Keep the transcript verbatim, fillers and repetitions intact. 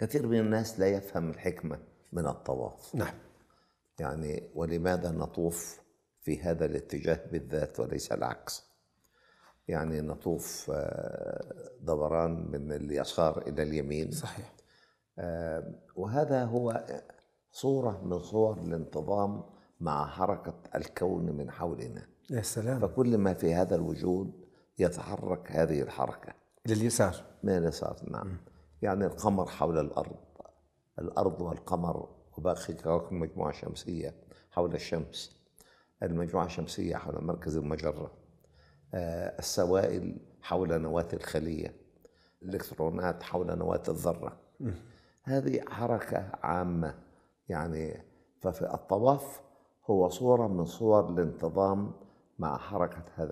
كثير من الناس لا يفهم الحكمة من الطواف. نعم. يعني ولماذا نطوف في هذا الاتجاه بالذات وليس العكس؟ يعني نطوف دوران من اليسار إلى اليمين. صحيح. وهذا هو صورة من صور الانتظام مع حركة الكون من حولنا. يا سلام. فكل ما في هذا الوجود يتحرك هذه الحركة لليسار، من اليسار. نعم. م. يعني القمر حول الأرض، الأرض والقمر وباقي كواكب المجموعة الشمسية حول الشمس، المجموعة الشمسية حول مركز المجرة، السوائل حول نواة الخلية، الإلكترونات حول نواة الذرة. م. هذه حركة عامة. يعني ففي الطواف هو صورة من صور الانتظام مع حركة هذا